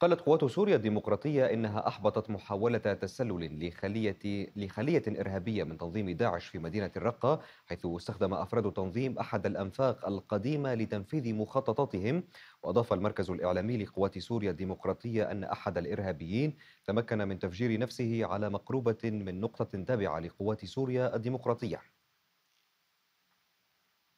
قالت قوات سوريا الديمقراطية إنها أحبطت محاولة تسلل لخلية إرهابية من تنظيم داعش في مدينة الرقة، حيث استخدم أفراد التنظيم أحد الأنفاق القديمة لتنفيذ مخططاتهم. وأضاف المركز الإعلامي لقوات سوريا الديمقراطية أن أحد الإرهابيين تمكن من تفجير نفسه على مقربة من نقطة تابعة لقوات سوريا الديمقراطية.